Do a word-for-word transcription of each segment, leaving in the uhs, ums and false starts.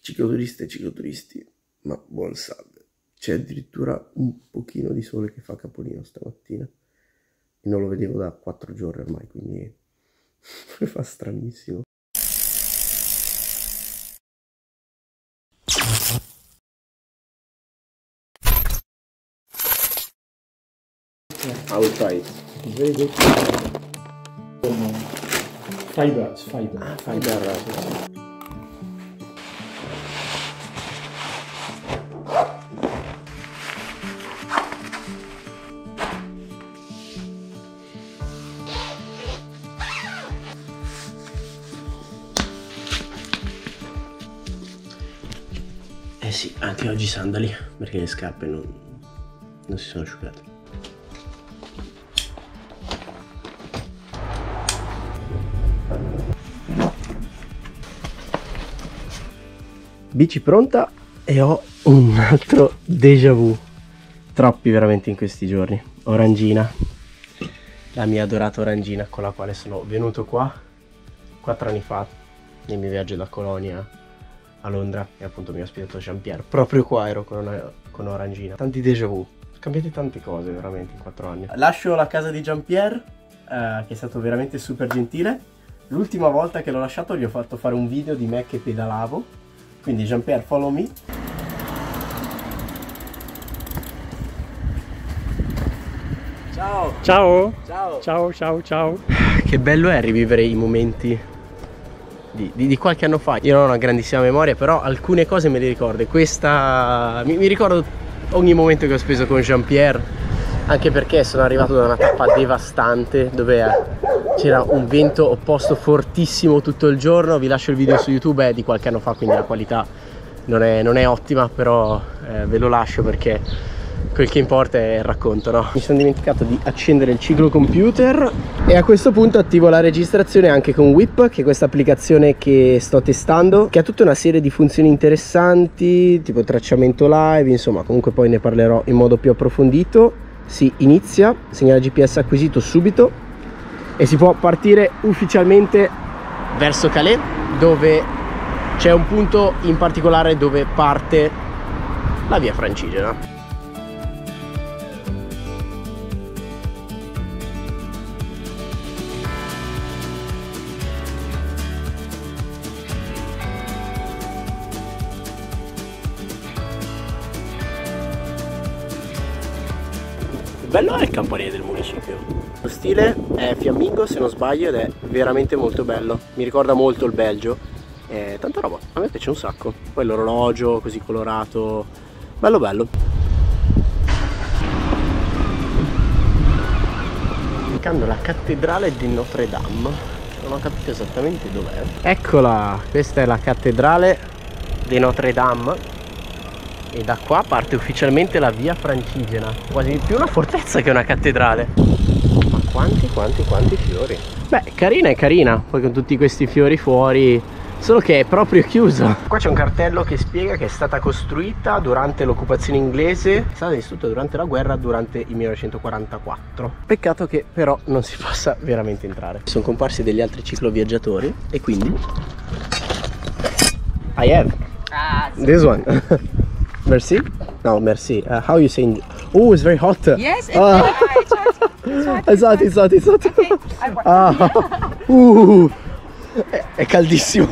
Cicloturisti e cicloturisti, ma buon salve. C'è addirittura un pochino di sole che fa capolino stamattina. E non lo vedevo da quattro giorni ormai, quindi fa stranissimo. Outside. Very good. Fiber, fiber, ah, fiber. fiber. Eh sì, anche oggi sandali, perché le scarpe non, non si sono asciugate. Bici pronta e ho un altro déjà vu. Troppi veramente in questi giorni. Orangina, la mia adorata orangina con la quale sono venuto qua quattro anni fa nel mio viaggio da Colonia a Londra, e appunto mi ha ospitato Jean-Pierre. Proprio qua ero con, una, con orangina. Tanti déjà vu, cambiate tante cose veramente in quattro anni. Lascio la casa di Jean-Pierre, eh, che è stato veramente super gentile. L'ultima volta che l'ho lasciato gli ho fatto fare un video di me che pedalavo, quindi Jean-Pierre, follow me. Ciao. Ciao. Ciao. Ciao, ciao, ciao. Che bello è rivivere i momenti Di, di, di qualche anno fa. Io non ho una grandissima memoria, però alcune cose me le ricordo. Questa mi, mi ricordo ogni momento che ho speso con Jean-Pierre, anche perché sono arrivato da una tappa devastante dove c'era un vento opposto fortissimo tutto il giorno. Vi lascio il video su YouTube, è eh, di qualche anno fa, quindi la qualità non è, non è ottima, però eh, ve lo lascio perché quel che importa è il racconto, no? Mi sono dimenticato di accendere il ciclocomputer e a questo punto attivo la registrazione anche con WIP, che è questa applicazione che sto testando, che ha tutta una serie di funzioni interessanti, tipo tracciamento live, insomma, comunque poi ne parlerò in modo più approfondito. Si inizia, segnale G P S acquisito subito, e si può partire ufficialmente verso Calais, dove c'è un punto in particolare dove parte la Via Francigena. Bello è il campanile del municipio. Lo stile è fiammingo se non sbaglio ed è veramente molto bello. Mi ricorda molto il Belgio. Eh, tanta roba, a me piace un sacco. Poi l'orologio così colorato, bello bello. Cercando la cattedrale di Notre Dame, non ho capito esattamente dov'è. Eccola, questa è la cattedrale di Notre Dame. E da qua parte ufficialmente la Via Francigena. Quasi più una fortezza che una cattedrale. Ma quanti, quanti, quanti fiori. Beh, carina è carina, poi con tutti questi fiori fuori, solo che è proprio chiusa. Qua c'è un cartello che spiega che è stata costruita durante l'occupazione inglese, è stata distrutta durante la guerra, durante il millenovecentoquarantaquattro. Peccato che però non si possa veramente entrare. Sono comparsi degli altri cicloviaggiatori e quindi I have ah, sì. This one. Merci? No, merci. Uh, how are you saying? Oh, it's very hot. Yes, it's uh. hot. It's hot, it's hot, it's hot. Okay, uh, uh, è, è caldissimo.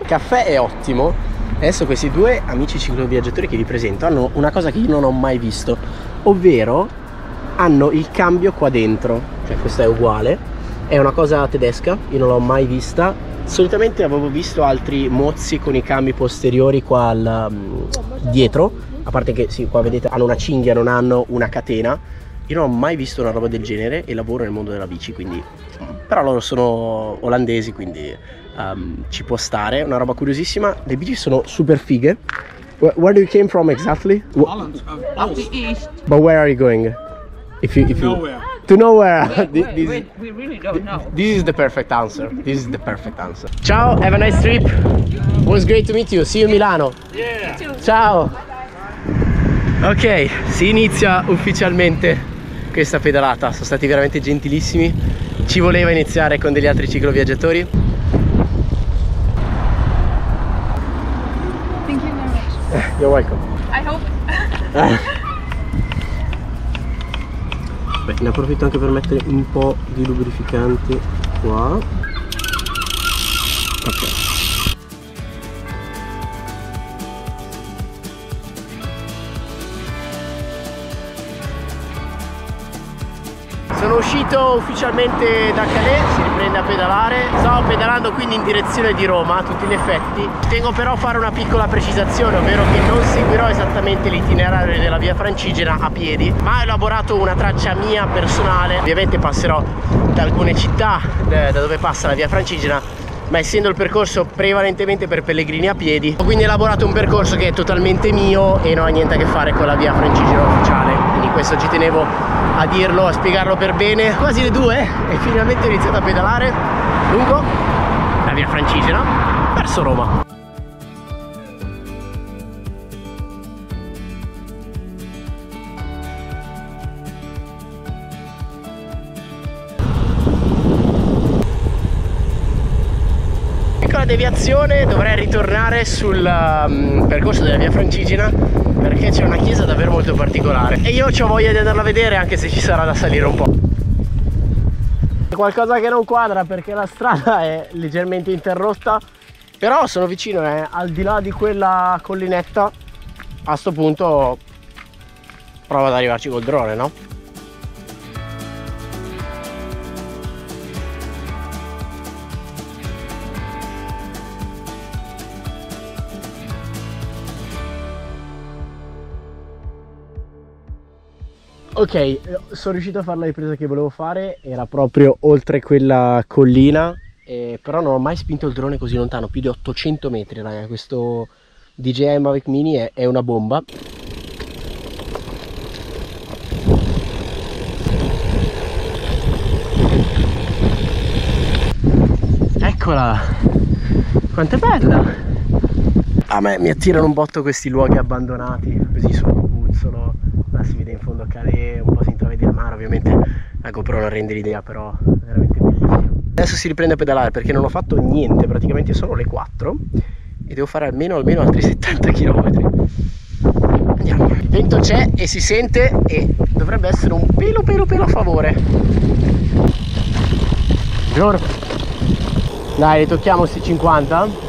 Il caffè è ottimo. Adesso questi due amici cicloviaggiatori che vi presento hanno una cosa che io non ho mai visto, ovvero hanno il cambio qua dentro. Cioè questo è uguale. È una cosa tedesca, io non l'ho mai vista. Solitamente avevo visto altri mozzi con i cambi posteriori qua al, um, dietro, a parte che sì, qua vedete hanno una cinghia, non hanno una catena. Io non ho mai visto una roba del genere e lavoro nel mondo della bici, quindi però loro sono olandesi, quindi um, ci può stare. Una roba curiosissima, le bici sono super fighe. Where do you came from exactly? Holland, of the east. But where are you going? If you, if you... Nowhere. To nowhere. Wait, this, wait, wait. We really don't know. This is the perfect answer. This is the perfect answer. Ciao, have a nice trip. It was great to meet you. See you in Milano. Yeah. Ciao. Ok, si inizia ufficialmente questa pedalata. Sono stati veramente gentilissimi. Ci voleva iniziare con degli altri cicloviaggiatori. You're welcome. I hope. Beh, ne approfitto anche per mettere un po' di lubrificante qua. Ok. Sono uscito ufficialmente da Calais, si riprende a pedalare. Sto pedalando quindi in direzione di Roma a tutti gli effetti. Tengo però a fare una piccola precisazione, ovvero che non seguirò esattamente l'itinerario della Via Francigena a piedi, ma ho elaborato una traccia mia personale. Ovviamente passerò da alcune città da dove passa la Via Francigena, ma essendo il percorso prevalentemente per pellegrini a piedi, ho quindi elaborato un percorso che è totalmente mio e non ha niente a che fare con la Via Francigena ufficiale. Quindi questo ci tenevo a dirlo, a spiegarlo per bene. Quasi le due e finalmente ho iniziato a pedalare lungo la Via Francigena verso Roma. Piccola deviazione, dovrei ritornare sul um, percorso della Via Francigena, perché c'è una chiesa davvero molto particolare e io ho voglia di andarla a vedere, anche se ci sarà da salire un po'. C'è qualcosa che non quadra perché la strada è leggermente interrotta, però sono vicino, eh. Al di là di quella collinetta, a sto punto provo ad arrivarci col drone, no? Ok, sono riuscito a fare la ripresa che volevo fare, era proprio oltre quella collina, eh, però non ho mai spinto il drone così lontano, più di ottocento metri, raga. Questo D J I Mavic Mini è, è una bomba. Eccola, quanto è bella! A me mi attirano un botto questi luoghi abbandonati, così sono buzzolo. Là si vede in fondo a Calais, un po' si intravede il mare, ovviamente la GoPro non rende l'idea, però è veramente bellissimo. Adesso si riprende a pedalare perché non ho fatto niente, praticamente sono le quattro e devo fare almeno, almeno altri settanta chilometri. Andiamo. Il vento c'è e si sente e dovrebbe essere un pelo pelo pelo a favore. Buongiorno. Dai, li tocchiamo sti cinquanta.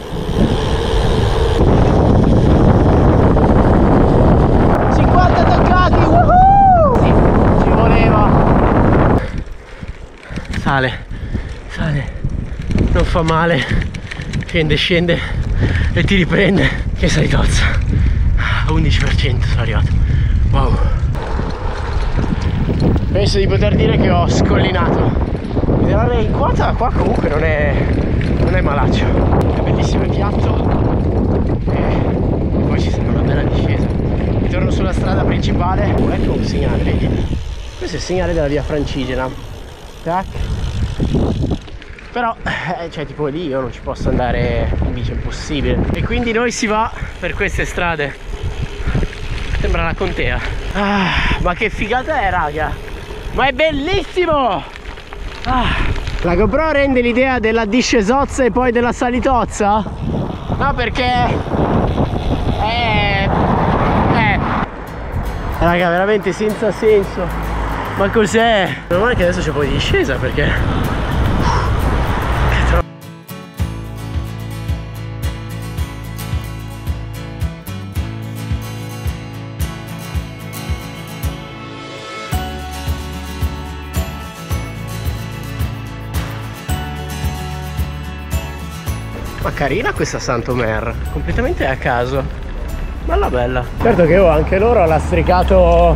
Sale, sale, non fa male, scende, scende e ti riprende. Che salitozza, undici per cento sono arrivato, wow. Penso di poter dire che ho scollinato. Pedalare in quota qua comunque non è, non è malaccio, è bellissimo, è piatto e poi ci sarà una bella discesa. Ritorno sulla strada principale, oh, ecco un segnale, vedi? Questo è il segnale della Via Francigena, tac. Però, eh, cioè tipo lì io non ci posso andare in bici, è impossibile. E quindi noi si va per queste strade. Sembra la contea. Ah, ma che figata è, raga! Ma è bellissimo! Ah, la GoPro rende l'idea della discesozza e poi della salitozza? No, perché... Eh... Eh... Raga, veramente senza senso. Ma cos'è? Non male che adesso c'è poi di discesa, perché... Ma carina questa Sant'Omer, completamente a caso. Bella bella. Certo che oh, anche loro lastricato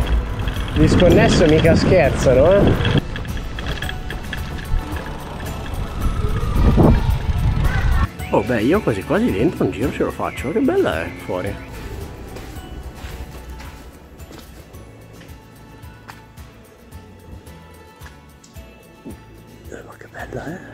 disconnesso, mica scherzano, eh. Oh beh, io quasi quasi dentro un giro ce lo faccio, che bella è fuori. Eh, ma che bella, eh.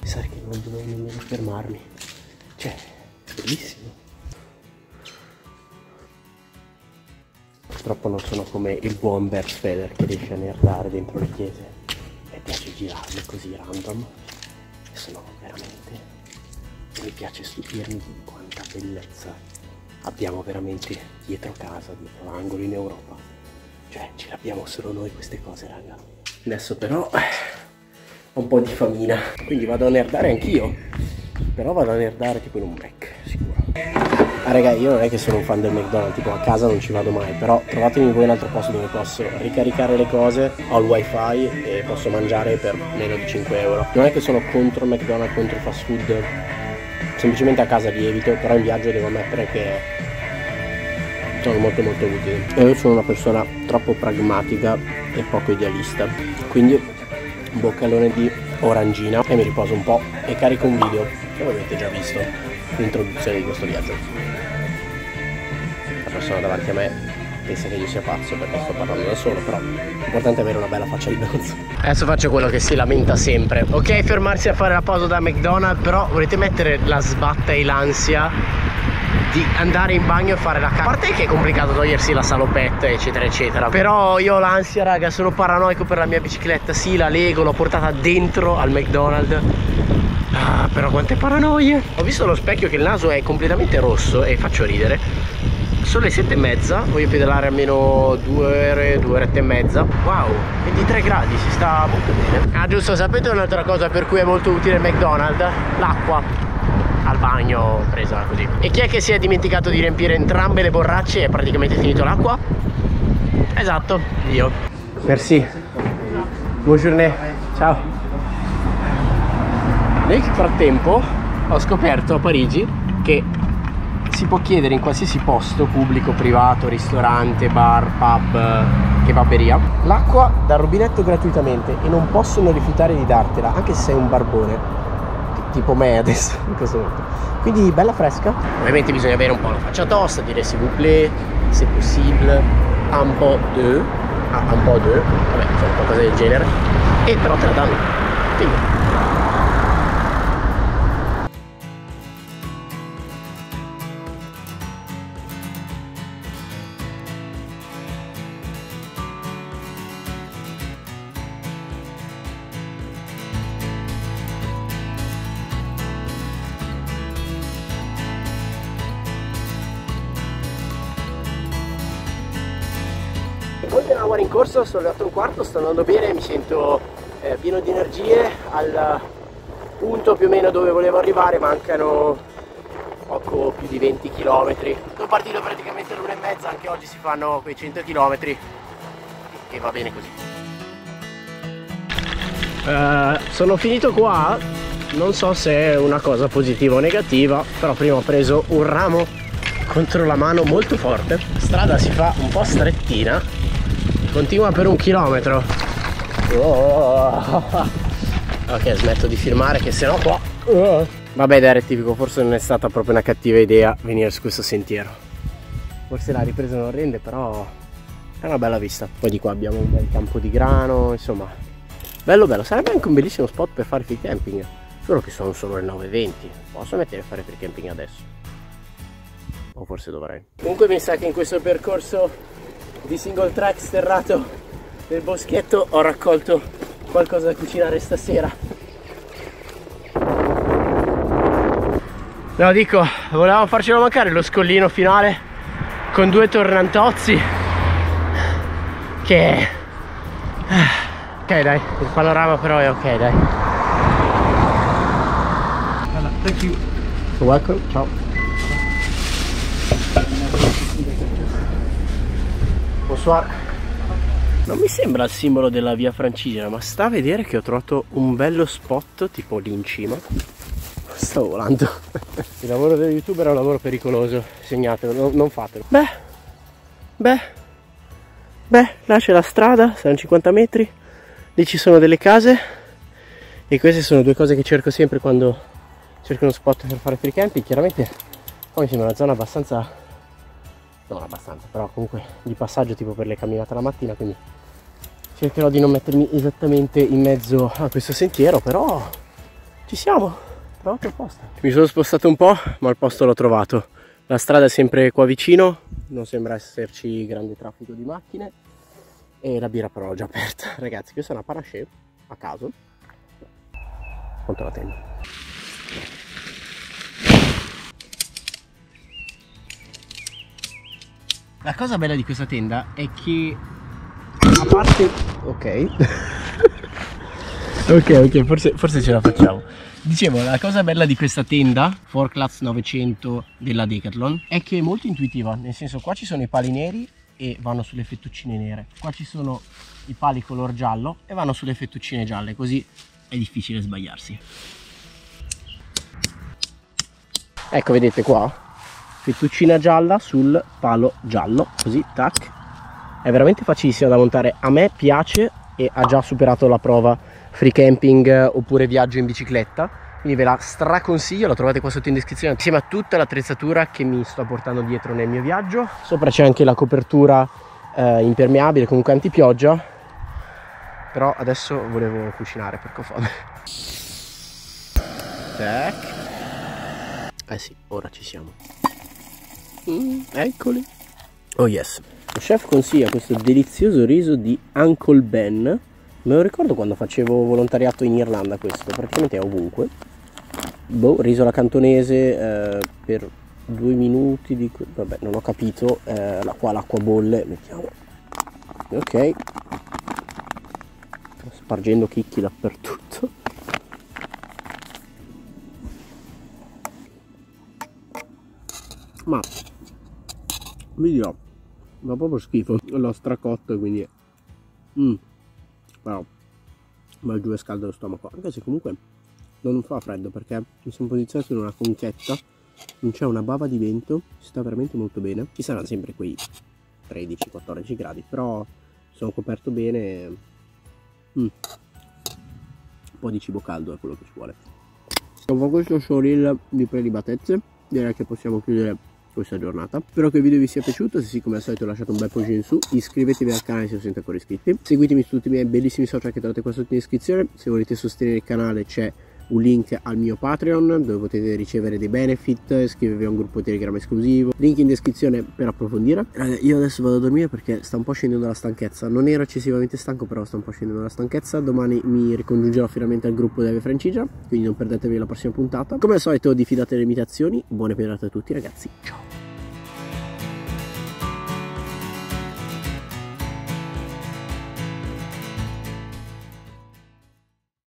Pensare che non dovevo nemmeno fermarmi, cioè è bellissimo. Purtroppo non sono come il buon Bergfeller che riesce a nerdare dentro le chiese. e piace girarle così random, e sono veramente, e mi piace stupirmi di quanta bellezza abbiamo veramente dietro casa, dietro l'angolo in Europa, cioè ce l'abbiamo solo noi queste cose, raga. Adesso però ho un po' di famina, quindi vado a nerdare anch'io, però vado a nerdare tipo in un break sicuro. Ah, raga, io non è che sono un fan del McDonald's, tipo a casa non ci vado mai, però trovatemi voi un altro posto dove posso ricaricare le cose, ho il wifi e posso mangiare per meno di cinque euro. Non è che sono contro il McDonald's, contro il fast food, semplicemente a casa li evito, però in viaggio devo ammettere che sono molto molto utili. E io sono una persona troppo pragmatica e poco idealista, quindi un boccalone di orangina e mi riposo un po' e carico un video che avete già visto, l'introduzione di questo viaggio. La persona davanti a me pensa che io sia pazzo perché sto parlando da solo, però l'importante è avere una bella faccia di danza. Adesso faccio quello che si lamenta sempre. Ok, fermarsi a fare la pausa da McDonald's, però volete mettere la sbatta e l'ansia di andare in bagno e fare la cacca. A parte che è complicato togliersi la salopetta eccetera eccetera, però io ho l'ansia, raga, sono paranoico per la mia bicicletta. Sì, la Lego l'ho portata dentro al McDonald's, ah, però quante paranoie. Ho visto allo specchio che il naso è completamente rosso e faccio ridere. Sono le sette e mezza, voglio pedalare almeno due ore, due orette e mezza. Wow, ventitré gradi, si sta molto bene. Ah giusto, sapete un'altra cosa per cui è molto utile il McDonald's? L'acqua al bagno presa così. E chi è che si è dimenticato di riempire entrambe le borracce e è praticamente finito l'acqua? Esatto, io. Merci. Buongiorno. Ciao. Nel frattempo ho scoperto a Parigi che si può chiedere in qualsiasi posto, pubblico, privato, ristorante, bar, pub, kebabberia, l'acqua dal rubinetto gratuitamente e non possono rifiutare di dartela, anche se sei un barbone tipo me adesso in questo momento. Quindi bella fresca. Ovviamente bisogna avere un po' la faccia tosta, dire s'il vous plaît, se possible, un po' de, ah, un po' de, vabbè, insomma, qualcosa del genere. E però te la danno. Figo. Oltre una ora in corso, sono le otto e un quarto, sto andando bene, mi sento eh, pieno di energie, al punto più o meno dove volevo arrivare, mancano poco più di venti chilometri. Sono partito praticamente l'una e mezza, anche oggi si fanno quei cento chilometri e va bene così. Uh, sono finito qua, non so se è una cosa positiva o negativa, però prima ho preso un ramo contro la mano molto forte. La strada si fa un po' strettina, continua per un chilometro. Oh. Ok, smetto di filmare che sennò qua. Oh. Vabbè dai, rettifico, forse non è stata proprio una cattiva idea venire su questo sentiero. Forse la ripresa non rende, però è una bella vista. Poi di qua abbiamo un bel campo di grano, insomma. Bello bello, sarebbe anche un bellissimo spot per fare free camping. Solo che sono solo le nove e venti. Posso mettere a fare free camping adesso? O forse dovrei. Comunque mi sa che in questo percorso di single track sterrato nel boschetto ho raccolto qualcosa da cucinare stasera. No, dico, volevamo farcelo mancare lo scollino finale con due tornantozzi che ok dai, il panorama però è ok dai. Allora, thank you. You're welcome, ciao. Non mi sembra il simbolo della Via Francigena, ma sta a vedere che ho trovato un bello spot tipo lì in cima. Stavo volando. Il lavoro dello youtuber è un lavoro pericoloso, segnatelo, non fatelo. Beh, beh, beh, là c'è la strada, saranno cinquanta metri, lì ci sono delle case e queste sono due cose che cerco sempre quando cerco uno spot per fare free camping. Chiaramente poi sembra una zona abbastanza... non abbastanza, però comunque di passaggio tipo per le camminate la mattina, quindi cercherò di non mettermi esattamente in mezzo a questo sentiero, però ci siamo, trovato il posto. Mi sono spostato un po', ma il posto l'ho trovato. La strada è sempre qua vicino, non sembra esserci grande traffico di macchine e la birra però l'ho già aperta. Ragazzi, questa è una Parascheva a caso contro la tenda. La cosa bella di questa tenda è che a parte... ok. ok, ok, forse, forse ce la facciamo. Dicevo, la cosa bella di questa tenda Forclaz novecento della Decathlon è che è molto intuitiva, nel senso qua ci sono i pali neri e vanno sulle fettuccine nere, qua ci sono i pali color giallo e vanno sulle fettuccine gialle, così è difficile sbagliarsi. Ecco, vedete qua, fettuccina gialla sul palo giallo, così tac, è veramente facilissima da montare, a me piace e ha già superato la prova free camping oppure viaggio in bicicletta, quindi ve la straconsiglio, la trovate qua sotto in descrizione insieme a tutta l'attrezzatura che mi sto portando dietro nel mio viaggio. Sopra c'è anche la copertura eh, impermeabile comunque antipioggia, però adesso volevo cucinare perché ho fame. Tac. Eh sì, ora ci siamo. Mm, eccoli. Oh yes. Lo chef consiglia questo delizioso riso di Uncle Ben. Me lo ricordo quando facevo volontariato in Irlanda, questo praticamente è ovunque. Boh, riso alla cantonese eh, per due minuti di... vabbè, non ho capito. Eh, qua l'acqua bolle, mettiamo. Ok. Sto spargendo chicchi dappertutto. Ma vi dirò, ma proprio schifo, l'ho stracotto, quindi mm. Però va giù e scalda lo stomaco, anche se comunque non fa freddo perché mi sono posizionato in una conchetta, non c'è una bava di vento, si sta veramente molto bene. Ci saranno sempre quei tredici quattordici gradi, però sono coperto bene. mm. Un po' di cibo caldo è quello che ci vuole. Dopo questo showreel di prelibatezze direi che possiamo chiudere questa giornata. Spero che il video vi sia piaciuto, se sì come al solito lasciate un bel pollice in su, iscrivetevi al canale se non siete ancora iscritti, seguitemi su tutti i miei bellissimi social che trovate qua sotto in descrizione. Se volete sostenere il canale c'è un link al mio Patreon dove potete ricevere dei benefit, iscrivervi a un gruppo Telegram esclusivo, link in descrizione per approfondire. Ragazzi, io adesso vado a dormire perché sta un po' scendendo la stanchezza, non ero eccessivamente stanco però sta un po' scendendo la stanchezza. Domani mi ricongiungerò finalmente al gruppo della Via Francigena, quindi non perdetevi la prossima puntata. Come al solito diffidate le imitazioni, buone pedate a tutti ragazzi, ciao.